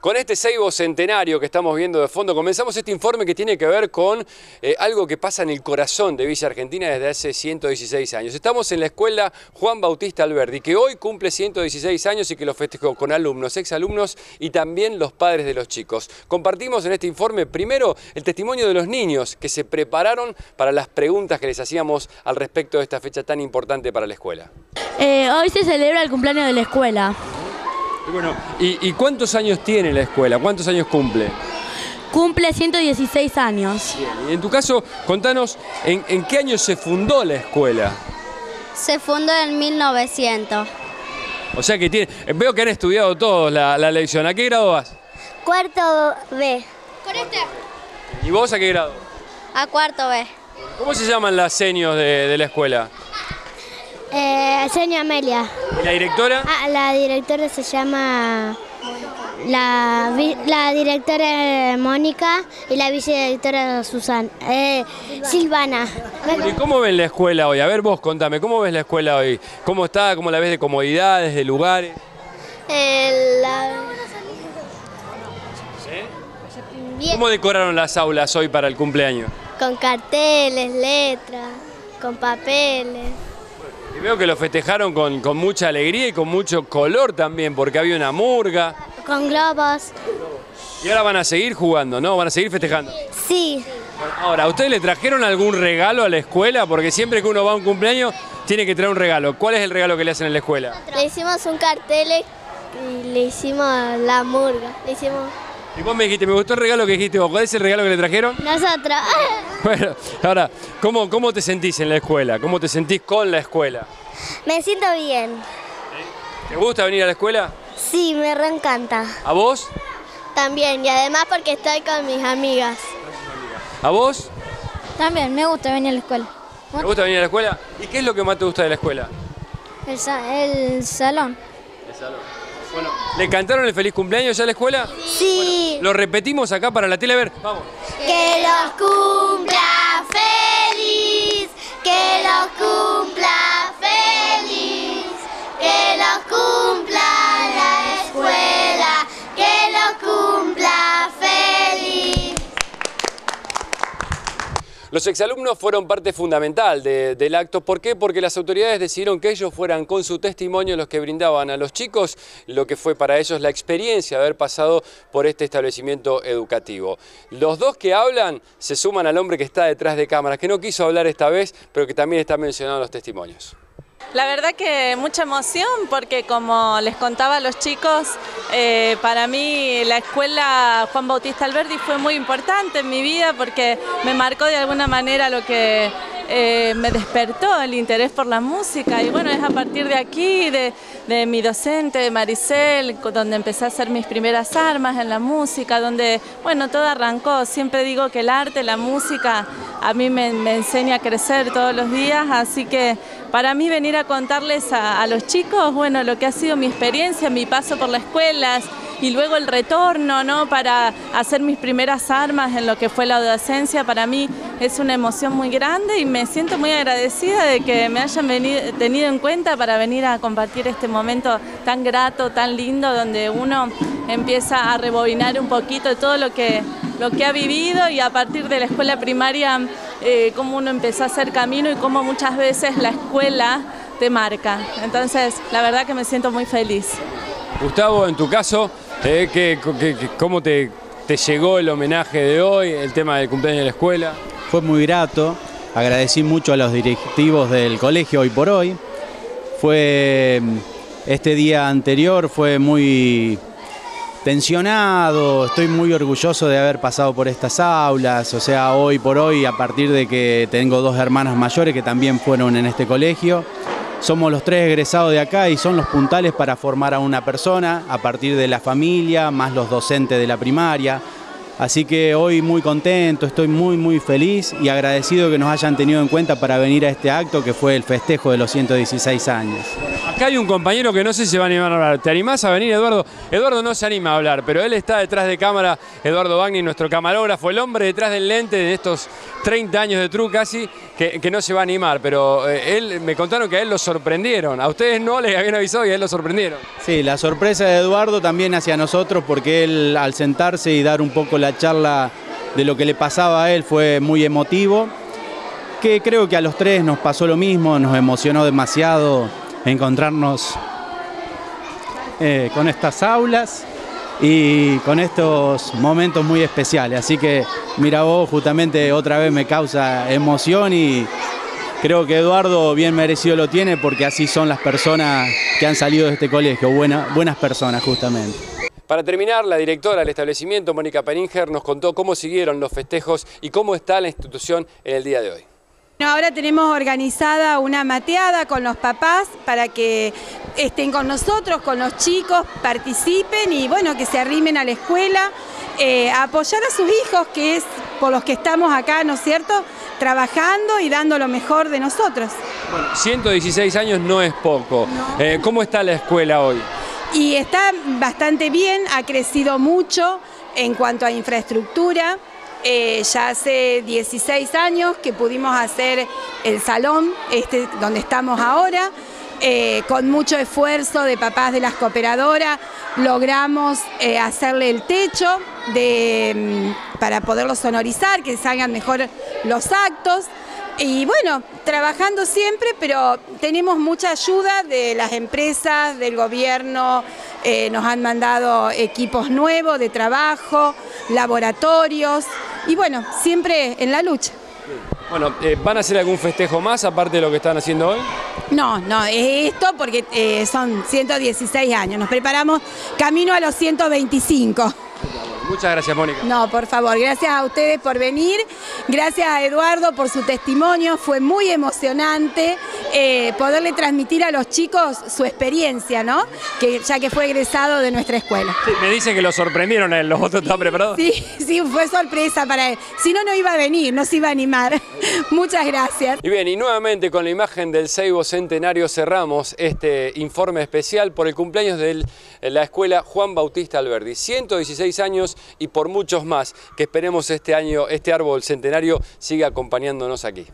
Con este ceibo centenario que estamos viendo de fondo, comenzamos este informe que tiene que ver con algo que pasa en el corazón de Villa Argentina desde hace 116 años. Estamos en la escuela Juan Bautista Alberbi, que hoy cumple 116 años y que lo festejó con alumnos, exalumnos y también los padres de los chicos. Compartimos en este informe primero el testimonio de los niños que se prepararon para las preguntas que les hacíamos al respecto de esta fecha tan importante para la escuela. Hoy se celebra el cumpleaños de la escuela. Bueno, ¿y cuántos años tiene la escuela? ¿Cuántos años cumple? Cumple 116 años. Bien. Y en tu caso, contanos, ¿en qué año se fundó la escuela? Se fundó en 1900. O sea que tiene, veo que han estudiado todos la lección. ¿A qué grado vas? Cuarto B. ¿Con este? ¿Y vos a qué grado? A cuarto B. ¿Cómo se llaman las seños de la escuela? Señora Amelia. ¿Y la directora? Ah, la directora se llama... La directora Mónica y la vicedirectora Susana, Silvana. ¿Y cómo ven la escuela hoy? A ver vos, contame, ¿cómo ves la escuela hoy? ¿Cómo está? ¿Cómo la ves de comodidades, de lugares? ¿Sí? ¿Cómo decoraron las aulas hoy para el cumpleaños? Con carteles, letras, con papeles. Y veo que lo festejaron con mucha alegría y con mucho color también, porque había una murga. Con globos. Y ahora van a seguir jugando, ¿no? ¿Van a seguir festejando? Sí. Ahora, ¿ustedes le trajeron algún regalo a la escuela? Porque siempre que uno va a un cumpleaños tiene que traer un regalo. ¿Cuál es el regalo que le hacen en la escuela? Le hicimos un cartel y le hicimos la murga. Y vos me dijiste, me gustó el regalo que dijiste vos. ¿Cuál es el regalo que le trajeron? Nosotros. Bueno, ahora, ¿cómo te sentís en la escuela? ¿Cómo te sentís con la escuela? Me siento bien. ¿Te gusta venir a la escuela? Sí, me reencanta. ¿A vos? También, y además porque estoy con mis amigas. ¿A vos? También, me gusta venir a la escuela. ¿Te gusta venir a la escuela? ¿Y qué es lo que más te gusta de la escuela? El salón. El salón. Bueno, ¿le cantaron el feliz cumpleaños ya a la escuela? Sí. Bueno, lo repetimos acá para la tele, a ver, vamos. Que los cumpla feliz, que los cumpla feliz, que los cumpla la escuela, que los cumpla feliz. Los exalumnos fueron parte fundamental del acto. ¿Por qué? Porque las autoridades decidieron que ellos fueran con su testimonio los que brindaban a los chicos lo que fue para ellos la experiencia de haber pasado por este establecimiento educativo. Los dos que hablan se suman al hombre que está detrás de cámaras, que no quiso hablar esta vez, pero que también está mencionado en los testimonios. La verdad que mucha emoción porque, como les contaba a los chicos, para mí la escuela Juan Bautista Alberbi fue muy importante en mi vida porque me marcó de alguna manera lo que me despertó el interés por la música. Y bueno, es a partir de aquí, de mi docente, de Maricel, donde empecé a hacer mis primeras armas en la música, donde, bueno, todo arrancó. Siempre digo que el arte, la música, a mí me enseña a crecer todos los días, así que para mí venir a contarles a los chicos, bueno, lo que ha sido mi experiencia, mi paso por las escuelas y luego el retorno, ¿no?, para hacer mis primeras armas en lo que fue la docencia, para mí es una emoción muy grande y me siento muy agradecida de que me hayan tenido en cuenta para venir a compartir este momento tan grato, tan lindo, donde uno empieza a rebobinar un poquito todo lo que ha vivido y a partir de la escuela primaria cómo uno empezó a hacer camino y cómo muchas veces la escuela te marca. Entonces, la verdad que me siento muy feliz. Gustavo, en tu caso, ¿cómo te llegó el homenaje de hoy, el tema del cumpleaños de la escuela? Fue muy grato, agradecí mucho a los directivos del colegio hoy por hoy. Este día anterior fue muy... tensionado, estoy muy orgulloso de haber pasado por estas aulas, o sea, hoy por hoy, a partir de que tengo dos hermanas mayores que también fueron en este colegio, somos los tres egresados de acá y son los puntales para formar a una persona a partir de la familia, más los docentes de la primaria, así que hoy muy contento, estoy muy feliz y agradecido que nos hayan tenido en cuenta para venir a este acto que fue el festejo de los 116 años. Acá hay un compañero que no sé si se va a animar a hablar. ¿Te animás a venir, Eduardo? Eduardo no se anima a hablar, pero él está detrás de cámara. Eduardo Bagni, nuestro camarógrafo, el hombre detrás del lente de estos 30 años de Tru casi, que no se va a animar. Pero él, me contaron que a él lo sorprendieron. A ustedes no les habían avisado y a él lo sorprendieron. Sí, la sorpresa de Eduardo también hacia nosotros, porque él al sentarse y dar un poco la charla de lo que le pasaba a él fue muy emotivo. Que creo que a los tres nos pasó lo mismo, nos emocionó demasiado encontrarnos con estas aulas y con estos momentos muy especiales. Así que, mira vos, justamente otra vez me causa emoción y creo que Eduardo bien merecido lo tiene, porque así son las personas que han salido de este colegio, buenas personas justamente. Para terminar, la directora del establecimiento, Mónica Peringer, nos contó cómo siguieron los festejos y cómo está la institución en el día de hoy. Bueno, ahora tenemos organizada una mateada con los papás para que estén con nosotros, con los chicos, participen y bueno, que se arrimen a la escuela, a apoyar a sus hijos, que es por los que estamos acá, ¿no es cierto?, trabajando y dando lo mejor de nosotros. Bueno, 116 años no es poco. No. ¿Cómo está la escuela hoy? Y está bastante bien, ha crecido mucho en cuanto a infraestructura. Ya hace 16 años que pudimos hacer el salón este donde estamos ahora, con mucho esfuerzo de papás de las cooperadoras, logramos hacerle el techo para poderlo sonorizar, que salgan mejor los actos. Y bueno, trabajando siempre, pero tenemos mucha ayuda de las empresas, del gobierno, nos han mandado equipos nuevos de trabajo, laboratorios, y bueno, siempre en la lucha. Bueno, ¿van a hacer algún festejo más aparte de lo que están haciendo hoy? No, no, es esto porque son 116 años, nos preparamos camino a los 125. Muchas gracias, Mónica. No, por favor, gracias a ustedes por venir, gracias a Eduardo por su testimonio, fue muy emocionante poderle transmitir a los chicos su experiencia, ¿no? Que, ya que fue egresado de nuestra escuela. Sí, me dicen que lo sorprendieron a él, los otros están preparados. Sí, sí, fue sorpresa para él, si no, no iba a venir, no se iba a animar. Muchas gracias. Y bien, y nuevamente con la imagen del Seibo Centenario cerramos este informe especial por el cumpleaños de la escuela Juan Bautista Alberbi, 116 años y por muchos más, que esperemos este año, este árbol centenario siga acompañándonos aquí.